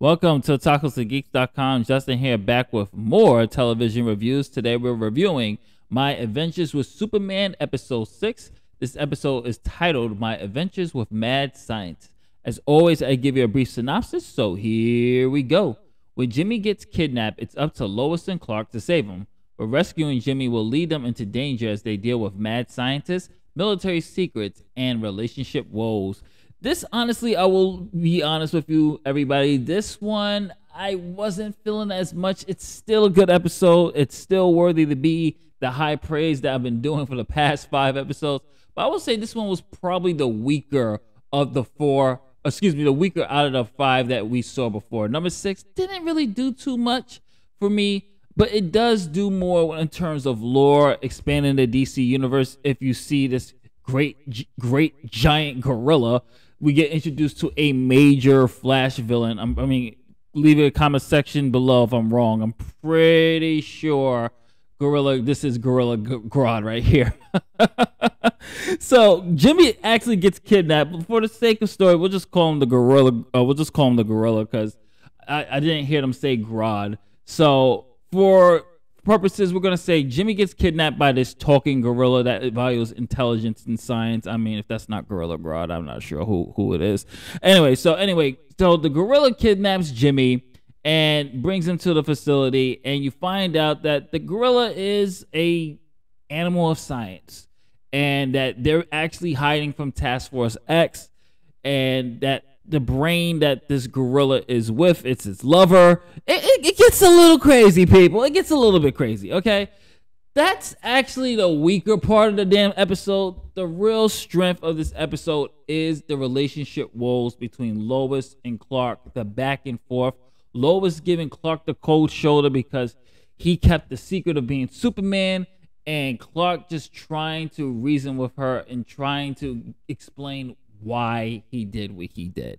Welcome to TacosTheGeeks.com. Justin here, back with more television reviews. Today we're reviewing My Adventures with Superman, Episode 6. This episode is titled My Adventures with Mad Science. As always, I give you a brief synopsis, so here we go. When Jimmy gets kidnapped, it's up to Lois and Clark to save him. But rescuing Jimmy will lead them into danger as they deal with mad scientists, military secrets, and relationship woes. This, honestly, I will be honest with you, everybody. This one, I wasn't feeling as much. It's still a good episode. It's still worthy to be the high praise that I've been doing for the past 5 episodes. But I will say this one was probably the weaker of the 4, excuse me, the weaker out of the 5 that we saw before. Number 6 didn't really do too much for me, but it does do more in terms of lore, expanding the DC universe. If you see this great giant gorilla, we get introduced to a major Flash villain. I mean, leave a comment section below if I'm wrong. I'm pretty sure this is Gorilla Grodd right here. So Jimmy actually gets kidnapped. But for the sake of story, we'll just call him the Gorilla. We'll just call him the Gorilla because I didn't hear them say Grodd. So for purposes, we're gonna say Jimmy gets kidnapped by this talking gorilla that values intelligence and science. I mean, if that's not Gorilla Grodd, I'm not sure who it is. Anyway, so the gorilla kidnaps Jimmy and brings him to the facility, and you find out that the gorilla is an animal of science, and that they're actually hiding from Task Force X, and that the brain that this gorilla is with, it's his lover. It gets a little crazy, people. It gets a little bit crazy, okay? That's actually the weaker part of the damn episode. The real strength of this episode is the relationship woes between Lois and Clark, the back and forth. Lois giving Clark the cold shoulder because he kept the secret of being Superman, and Clark just trying to reason with her and trying to explain why he did what he did.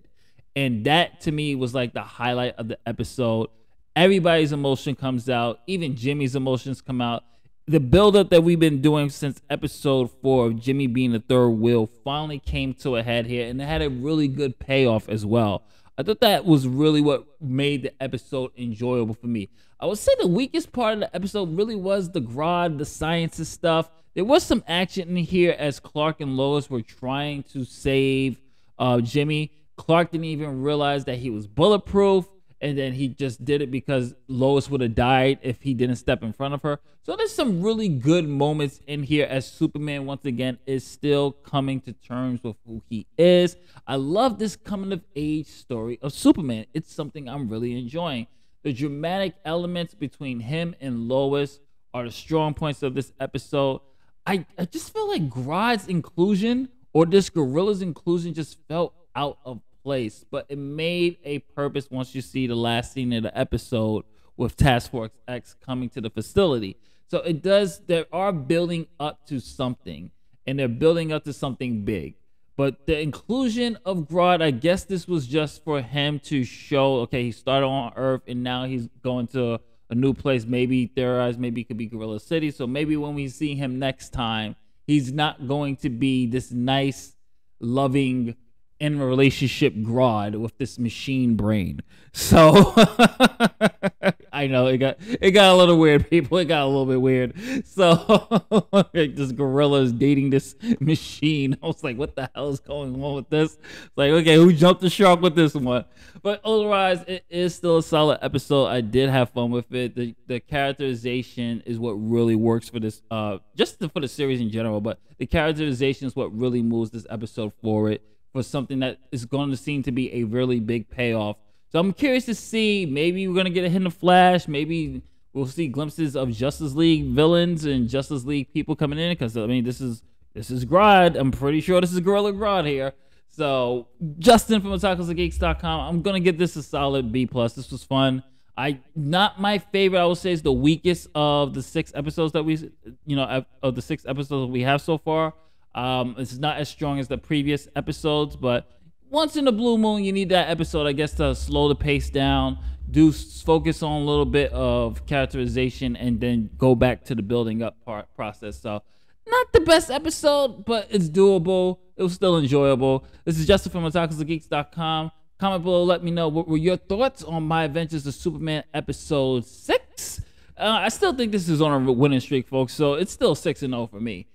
And that to me was like the highlight of the episode. Everybody's emotion comes out, even Jimmy's emotions come out. The buildup that we've been doing since episode 4 of Jimmy being the third wheel finally came to a head here, and it had a really good payoff as well. I thought that was really what made the episode enjoyable for me. I would say the weakest part of the episode really was the Grodd, the sciences stuff. There was some action in here as Clark and Lois were trying to save Jimmy. Clark didn't even realize that he was bulletproof, and then he just did it because Lois would have died if he didn't step in front of her. So there's some really good moments in here as Superman, once again, is still coming to terms with who he is. I love this coming-of-age story of Superman. It's something I'm really enjoying. The dramatic elements between him and Lois are the strong points of this episode. I just feel like Grodd's inclusion, or this gorilla's inclusion, just felt out of place, but it made a purpose once you see the last scene of the episode with Task Force X coming to the facility. So it does, they are building up to something, and they're building up to something big. But the inclusion of Grodd, I guess this was just for him to show, okay, he started on Earth and now he's going to a new place, maybe theorized, maybe it could be Gorilla City. So maybe when we see him next time, he's not going to be this nice, loving, in a relationship Grodd with this machine brain. So I know it got a little weird, people. It got a little bit weird. So like, this gorilla is dating this machine. I was like, what the hell is going on with this? Like, okay, who jumped the shark with this one? But otherwise, it is still a solid episode. I did have fun with it. The characterization is what really works for this, for the series in general. But the characterization is what really moves this episode forward, for something that is going to seem to be a really big payoff. So I'm curious to see, maybe we're going to get a hint of Flash, maybe we'll see glimpses of Justice League villains and Justice League people coming in, because I mean, this is Grodd. I'm pretty sure this is Gorilla Grodd here. So Justin from TacosTheGeeks.com, I'm going to give this a solid B+. This was fun. Not my favorite, I would say it's the weakest of the 6 episodes that we have so far. It's not as strong as the previous episodes, but once in the blue moon, you need that episode, I guess, to slow the pace down, do focus on a little bit of characterization, and then go back to the building up process. So not the best episode, but it's doable. It was still enjoyable. This is Justin from TacosTheGeeks.com. Comment below, let me know what were your thoughts on My Adventures with Superman episode 6. I still think this is on a winning streak, folks, so it's still 6-0 for me.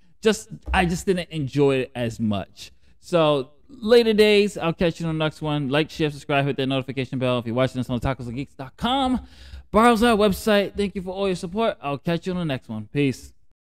I just didn't enjoy it as much. So later days, I'll catch you on the next one. Like, share, subscribe, hit that notification bell. If you're watching this on TacosTheGeeks.com, browse our website. Thank you for all your support. I'll catch you on the next one. Peace.